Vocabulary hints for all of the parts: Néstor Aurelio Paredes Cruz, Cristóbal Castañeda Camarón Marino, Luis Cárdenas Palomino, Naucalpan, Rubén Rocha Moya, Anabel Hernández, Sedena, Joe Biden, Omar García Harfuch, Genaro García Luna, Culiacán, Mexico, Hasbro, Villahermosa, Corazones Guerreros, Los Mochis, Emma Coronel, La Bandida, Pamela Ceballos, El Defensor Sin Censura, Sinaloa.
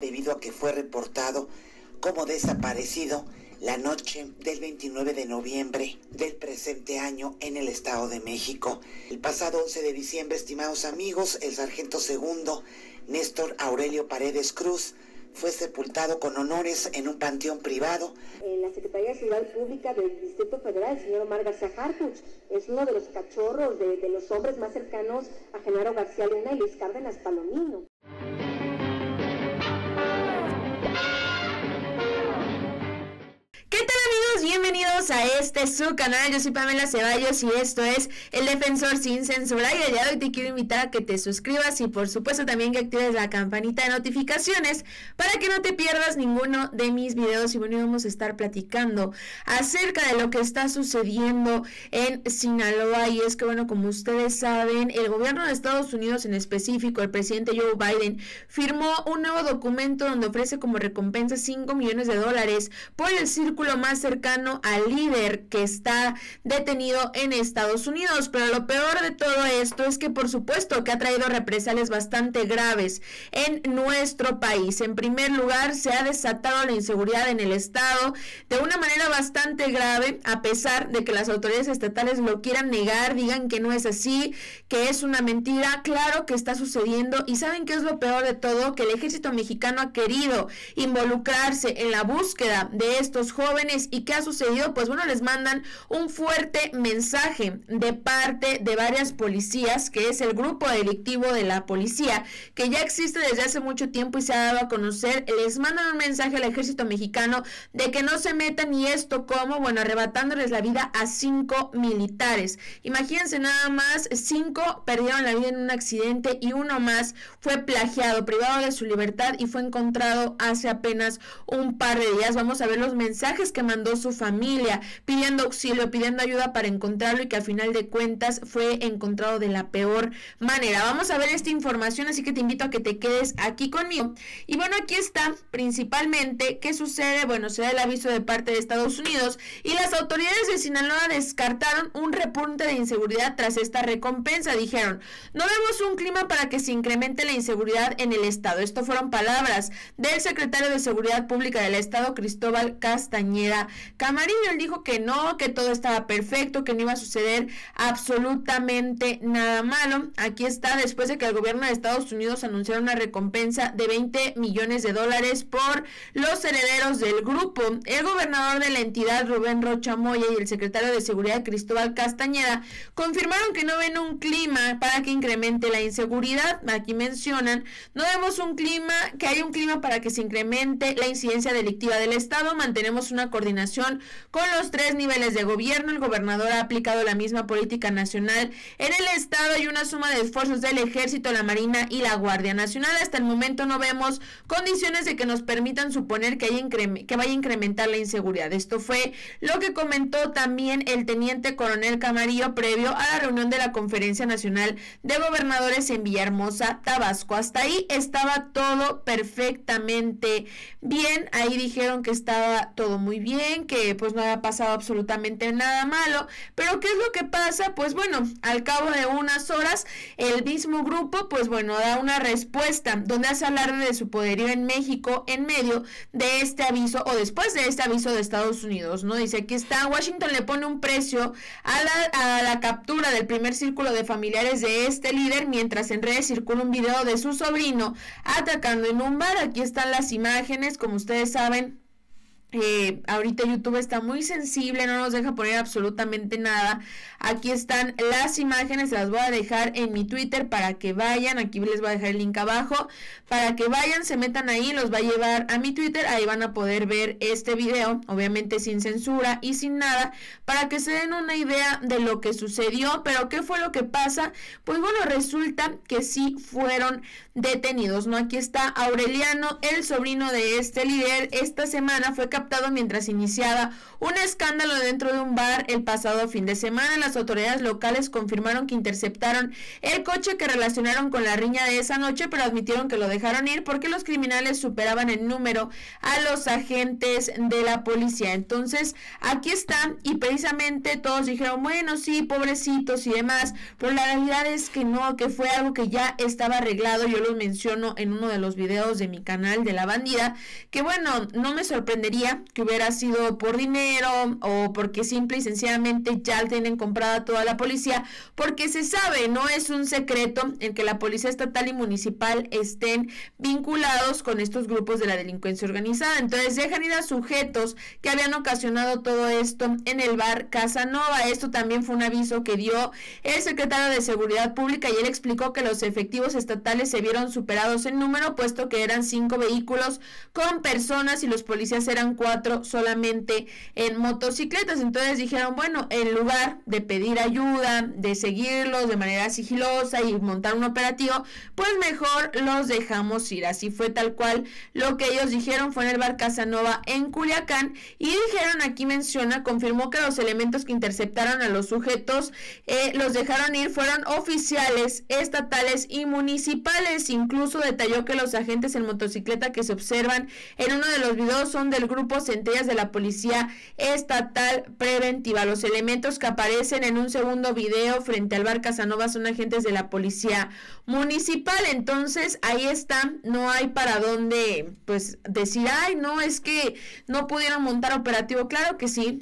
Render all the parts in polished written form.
debido a que fue reportado como desaparecido la noche del 29 de noviembre del presente año en el Estado de México. El pasado 11 de diciembre, estimados amigos, el sargento segundo Néstor Aurelio Paredes Cruz fue sepultado con honores en un panteón privado. En la Secretaría de Seguridad Pública del Distrito Federal, el señor Omar García Harfuch es uno de los cachorros de los hombres más cercanos a Genaro García Luna y Luis Cárdenas Palomino. Bienvenidos a este su canal, yo soy Pamela Ceballos y esto es El Defensor Sin Censura, y el día de hoy te quiero invitar a que te suscribas y por supuesto también que actives la campanita de notificaciones para que no te pierdas ninguno de mis videos. Y bueno, vamos a estar platicando acerca de lo que está sucediendo en Sinaloa, y es que bueno, como ustedes saben, el gobierno de Estados Unidos, en específico el presidente Joe Biden, firmó un nuevo documento donde ofrece como recompensa $5 millones por el círculo más cercano al líder que está detenido en Estados Unidos. Pero lo peor de todo esto es que por supuesto que ha traído represalias bastante graves en nuestro país. En primer lugar, se ha desatado la inseguridad en el estado de una manera bastante grave, a pesar de que las autoridades estatales lo quieran negar, digan que no es así, que es una mentira. Claro que está sucediendo, y ¿saben qué es lo peor de todo? Que el ejército mexicano ha querido involucrarse en la búsqueda de estos jóvenes. Y que ha sucedido, pues bueno, les mandan un fuerte mensaje de parte de varias policías, que es el grupo delictivo de la policía, que ya existe desde hace mucho tiempo y se ha dado a conocer. Les mandan un mensaje al ejército mexicano de que no se metan, y esto como, bueno, arrebatándoles la vida a 5 militares. Imagínense nada más, 5 perdieron la vida en un accidente y uno más fue plagiado, privado de su libertad, y fue encontrado hace apenas un par de días. Vamos a ver los mensajes que mandó su familia, pidiendo auxilio, pidiendo ayuda para encontrarlo, y que al final de cuentas fue encontrado de la peor manera. Vamos a ver esta información, así que te invito a que te quedes aquí conmigo. Y bueno, aquí está principalmente qué sucede. Bueno, se da el aviso de parte de Estados Unidos, y las autoridades de Sinaloa descartaron un repunte de inseguridad tras esta recompensa. Dijeron: no vemos un clima para que se incremente la inseguridad en el estado. Esto fueron palabras del secretario de Seguridad Pública del estado, Cristóbal Castañeda Camarino. Él dijo que no, que todo estaba perfecto, que no iba a suceder absolutamente nada malo. Aquí está, después de que el gobierno de Estados Unidos anunciara una recompensa de $20 millones por los herederos del grupo, el gobernador de la entidad, Rubén Rocha Moya, y el secretario de Seguridad, Cristóbal Castañeda, confirmaron que no ven un clima para que incremente la inseguridad. Aquí mencionan: no vemos un clima, que hay un clima para que se incremente la incidencia delictiva del estado. Mantenemos una coordinación con los 3 niveles de gobierno. El gobernador ha aplicado la misma política nacional en el estado, y una suma de esfuerzos del ejército, la marina y la guardia nacional. Hasta el momento no vemos condiciones de que nos permitan suponer que vaya a incrementar la inseguridad. Esto fue lo que comentó también el teniente coronel Camarillo previo a la reunión de la Conferencia Nacional de Gobernadores en Villahermosa, Tabasco. Hasta ahí estaba todo perfectamente bien. Ahí dijeron que estaba todo muy bien, que pues no había pasado absolutamente nada malo. Pero ¿qué es lo que pasa? Pues bueno, al cabo de unas horas, el mismo grupo, pues bueno, da una respuesta donde hace alarde de su poderío en México en medio de este aviso, o después de este aviso de Estados Unidos, ¿no? Dice: aquí está, Washington le pone un precio a la captura del primer círculo de familiares de este líder, mientras en redes circula un video de su sobrino atacando en un bar. Aquí están las imágenes. Como ustedes saben, ahorita YouTube está muy sensible, no nos deja poner absolutamente nada. Aquí están las imágenes, las voy a dejar en mi Twitter para que vayan. Aquí les voy a dejar el link abajo para que vayan, se metan ahí, los va a llevar a mi Twitter. Ahí van a poder ver este video, obviamente sin censura y sin nada, para que se den una idea de lo que sucedió. Pero ¿qué fue lo que pasa? Pues bueno, resulta que sí fueron detenidos, ¿no? Aquí está Aureliano, el sobrino de este líder. Esta semana fue capturado captado mientras iniciaba un escándalo dentro de un bar el pasado fin de semana. Las autoridades locales confirmaron que interceptaron el coche que relacionaron con la riña de esa noche, pero admitieron que lo dejaron ir porque los criminales superaban en número a los agentes de la policía. Entonces, aquí está, y precisamente todos dijeron, bueno, sí, pobrecitos y demás, pero la realidad es que no, que fue algo que ya estaba arreglado. Yo lo menciono en uno de los videos de mi canal de La Bandida, que bueno, no me sorprendería que hubiera sido por dinero o porque simple y sencillamente ya tienen comprada toda la policía, porque se sabe, no es un secreto en que la policía estatal y municipal estén vinculados con estos grupos de la delincuencia organizada. Entonces dejan ir a sujetos que habían ocasionado todo esto en el bar Casanova. Esto también fue un aviso que dio el secretario de Seguridad Pública, y él explicó que los efectivos estatales se vieron superados en número, puesto que eran 5 vehículos con personas y los policías eran 4 solamente en motocicletas. Entonces dijeron, bueno, en lugar de pedir ayuda, de seguirlos de manera sigilosa y montar un operativo, pues mejor los dejamos ir. Así fue tal cual lo que ellos dijeron, fue en el bar Casanova en Culiacán, y dijeron, aquí menciona, confirmó que los elementos que interceptaron a los sujetos los dejaron ir fueron oficiales estatales y municipales. Incluso detalló que los agentes en motocicleta que se observan en uno de los videos son del grupo Centellas de la Policía Estatal Preventiva. Los elementos que aparecen en un segundo video frente al bar Casanova son agentes de la Policía Municipal. Entonces ahí está, no hay para dónde pues decir, ay no, es que no pudieron montar operativo. Claro que sí,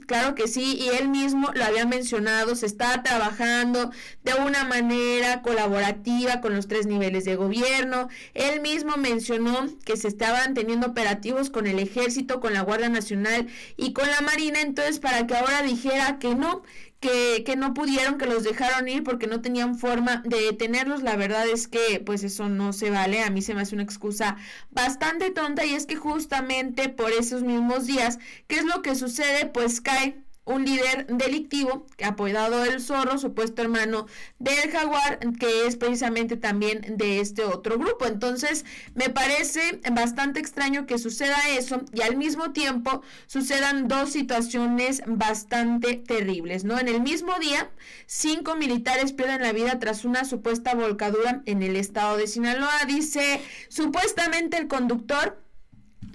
y él mismo lo había mencionado, se está trabajando de una manera colaborativa con los 3 niveles de gobierno. Él mismo mencionó que se estaban teniendo operativos con el Ejército, con la Guardia Nacional y con la Marina. Entonces, para que ahora dijera que no, que no pudieron, que los dejaron ir porque no tenían forma de detenerlos, la verdad es que pues eso no se vale. A mí se me hace una excusa bastante tonta, y es que justamente por esos mismos días, ¿qué es lo que sucede? Pues cae un líder delictivo apoyado del Zorro, supuesto hermano del Jaguar, que es precisamente también de este otro grupo. Entonces me parece bastante extraño que suceda eso, y al mismo tiempo sucedan dos situaciones bastante terribles, ¿no? En el mismo día, 5 militares pierden la vida tras una supuesta volcadura en el estado de Sinaloa. Dice, supuestamente el conductor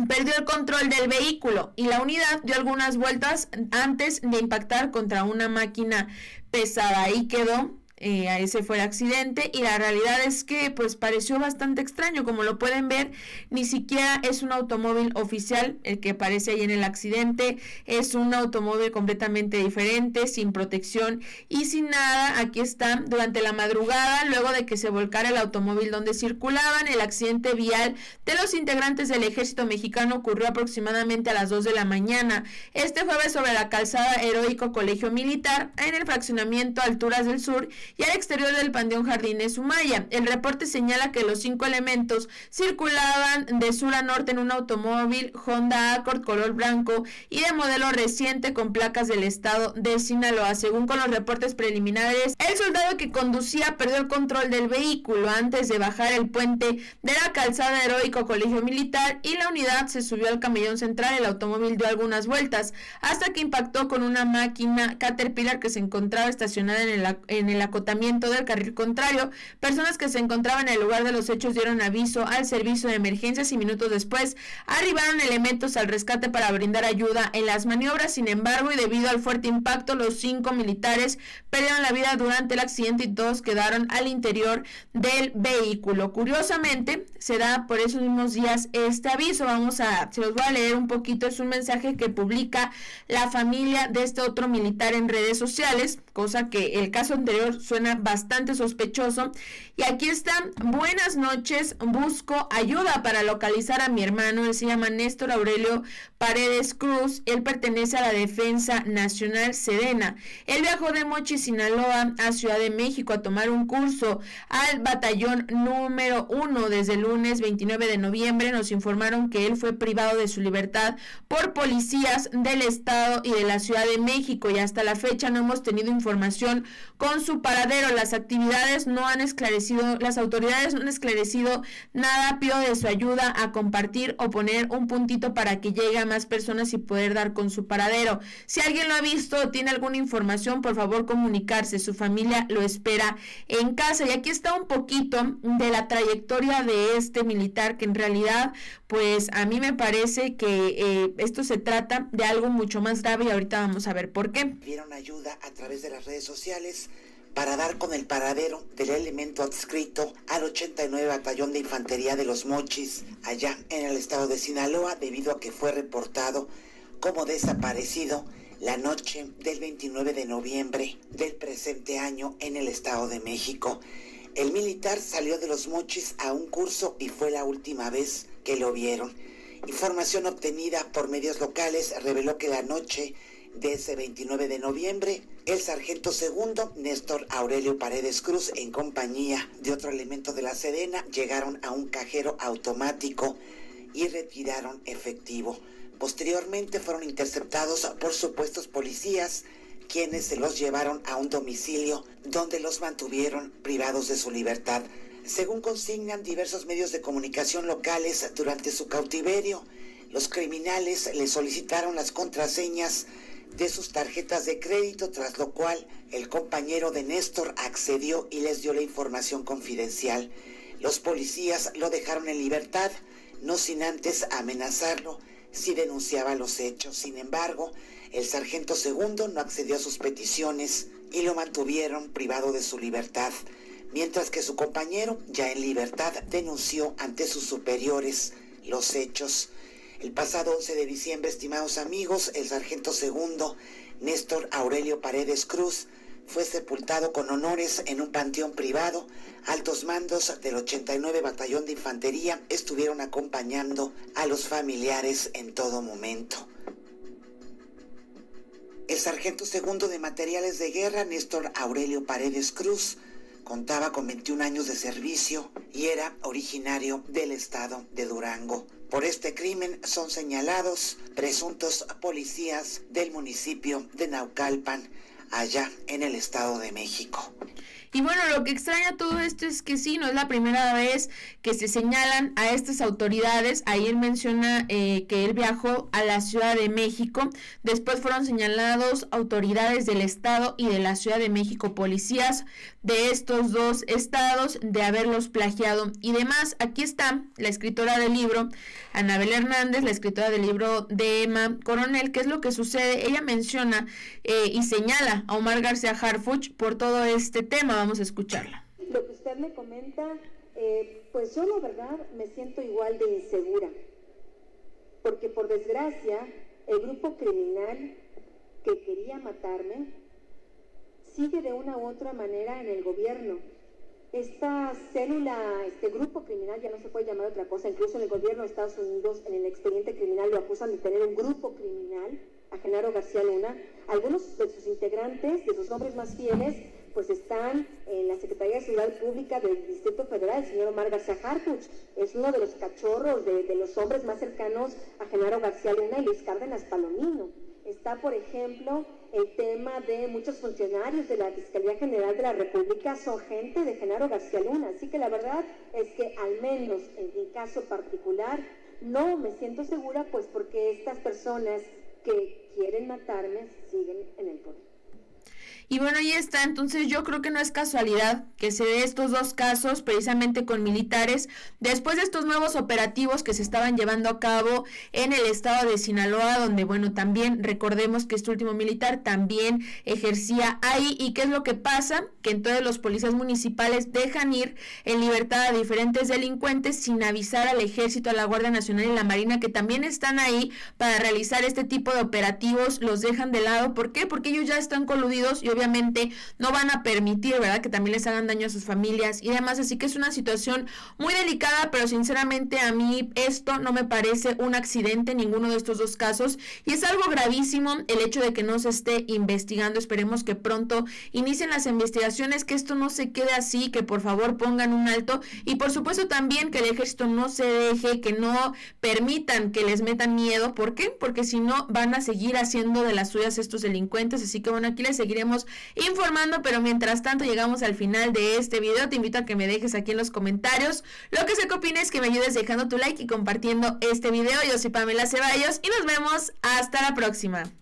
perdió el control del vehículo y la unidad dio algunas vueltas antes de impactar contra una máquina pesada. Ahí quedó. Ese fue el accidente, y la realidad es que pues pareció bastante extraño. Como lo pueden ver, ni siquiera es un automóvil oficial el que aparece ahí en el accidente, es un automóvil completamente diferente, sin protección y sin nada. Aquí está, durante la madrugada, luego de que se volcara el automóvil donde circulaban, el accidente vial de los integrantes del Ejército Mexicano ocurrió aproximadamente a las 2 de la mañana este jueves sobre la calzada Heroico Colegio Militar, en el fraccionamiento Alturas del Sur y al exterior del Panteón Jardines Sumaya. El reporte señala que los 5 elementos circulaban de sur a norte en un automóvil Honda Accord color blanco y de modelo reciente con placas del estado de Sinaloa. Según con los reportes preliminares, el soldado que conducía perdió el control del vehículo antes de bajar el puente de la calzada Heroico Colegio Militar, y la unidad se subió al camellón central. El automóvil dio algunas vueltas hasta que impactó con una máquina Caterpillar que se encontraba estacionada en el acotamiento del carril contrario. Personas que se encontraban en el lugar de los hechos dieron aviso al servicio de emergencias y minutos después arribaron elementos al rescate para brindar ayuda en las maniobras. Sin embargo, y debido al fuerte impacto, los 5 militares perdieron la vida durante el accidente y 2 quedaron al interior del vehículo. Curiosamente, se da por esos mismos días este aviso. Se los voy a leer un poquito. Es un mensaje que publica la familia de este otro militar en redes sociales, cosa que el caso anterior suena bastante sospechoso. Y aquí están, buenas noches, busco ayuda para localizar a mi hermano. Él se llama Néstor Aurelio Paredes Cruz, él pertenece a la Defensa Nacional Sedena. Él viajó de Mochis, Sinaloa a Ciudad de México a tomar un curso al batallón número 1. Desde el lunes 29 de noviembre nos informaron que él fue privado de su libertad por policías del estado y de la Ciudad de México, y hasta la fecha no hemos tenido información con su paradero. paradero las actividades no han esclarecido, las autoridades no han esclarecido nada, pido de su ayuda a compartir o poner un puntito para que llegue a más personas y poder dar con su paradero. Si alguien lo ha visto o tiene alguna información, por favor comunicarse, su familia lo espera en casa. Y aquí está un poquito de la trayectoria de este militar, que en realidad, pues a mí me parece que esto se trata de algo mucho más grave, y ahorita vamos a ver por qué. Pidieron ayuda a través de las redes sociales para dar con el paradero del elemento adscrito al 89 Batallón de Infantería de los Mochis, allá en el estado de Sinaloa, debido a que fue reportado como desaparecido la noche del 29 de noviembre del presente año en el estado de México. El militar salió de los Mochis a un curso y fue la última vez que lo vieron. Información obtenida por medios locales reveló que la noche de ese 29 de noviembre, el sargento segundo Néstor Aurelio Paredes Cruz, en compañía de otro elemento de la Sedena, llegaron a un cajero automático y retiraron efectivo. Posteriormente fueron interceptados por supuestos policías, quienes se los llevaron a un domicilio donde los mantuvieron privados de su libertad. Según consignan diversos medios de comunicación locales, durante su cautiverio, los criminales le solicitaron las contraseñas de sus tarjetas de crédito, tras lo cual el compañero de Néstor accedió y les dio la información confidencial. Los policías lo dejaron en libertad, no sin antes amenazarlo si denunciaba los hechos. Sin embargo, el sargento segundo no accedió a sus peticiones y lo mantuvieron privado de su libertad, mientras que su compañero, ya en libertad, denunció ante sus superiores los hechos. El pasado 11 de diciembre, estimados amigos, el sargento segundo Néstor Aurelio Paredes Cruz fue sepultado con honores en un panteón privado. Altos mandos del 89 Batallón de Infantería estuvieron acompañando a los familiares en todo momento. El sargento segundo de Materiales de Guerra, Néstor Aurelio Paredes Cruz, contaba con 21 años de servicio y era originario del estado de Durango. Por este crimen son señalados presuntos policías del municipio de Naucalpan, allá en el estado de México. Y bueno, lo que extraña todo esto es que sí, no es la primera vez que se señalan a estas autoridades. Ayer menciona que él viajó a la Ciudad de México, después fueron señalados autoridades del estado y de la Ciudad de México, policías de estos dos estados, de haberlos plagiado y demás. Aquí está la escritora del libro, Anabel Hernández, la escritora del libro de Emma Coronel. ¿Qué es lo que sucede? Ella menciona y señala a Omar García Harfuch por todo este tema. Vamos a escucharla. Lo que usted me comenta, pues yo la verdad me siento igual de insegura, porque por desgracia el grupo criminal que quería matarme sigue de una u otra manera en el gobierno. Esta célula, este grupo criminal, ya no se puede llamar otra cosa, incluso en el gobierno de Estados Unidos, en el expediente criminal lo acusan de tener un grupo criminal a Genaro García Luna. Algunos de sus integrantes, de sus hombres más fieles, pues están en la Secretaría de Seguridad Pública del Distrito Federal. El señor Omar García Harfuch es uno de los cachorros, de los hombres más cercanos a Genaro García Luna y Luis Cárdenas Palomino. Está, por ejemplo, el tema de muchos funcionarios de la Fiscalía General de la República, son gente de Genaro García Luna. Así que la verdad es que, al menos en mi caso particular, no me siento segura, pues porque estas personas que quieren matarme siguen en el poder. Y bueno, ahí está. Entonces yo creo que no es casualidad que se dé estos dos casos precisamente con militares, después de estos nuevos operativos que se estaban llevando a cabo en el estado de Sinaloa, donde bueno, también recordemos que este último militar también ejercía ahí. ¿Y qué es lo que pasa? Que entonces los policías municipales dejan ir en libertad a diferentes delincuentes sin avisar al ejército, a la Guardia Nacional y la Marina, que también están ahí para realizar este tipo de operativos. Los dejan de lado. ¿Por qué? Porque ellos ya están coludidos y obviamente no van a permitir, ¿verdad?, que también les hagan daño a sus familias y demás. Así que es una situación muy delicada, pero sinceramente a mí esto no me parece un accidente, ninguno de estos dos casos, y es algo gravísimo el hecho de que no se esté investigando. Esperemos que pronto inicien las investigaciones, que esto no se quede así, que por favor pongan un alto, y por supuesto también que el ejército no se deje, que no permitan que les metan miedo. ¿Por qué? Porque si no van a seguir haciendo de las suyas estos delincuentes. Así que bueno, aquí les seguiremos estaremos informando, pero mientras tanto llegamos al final de este video. Te invito a que me dejes aquí en los comentarios lo que sé que opinas, que me ayudes dejando tu like y compartiendo este video. Yo soy Pamela Ceballos y nos vemos hasta la próxima.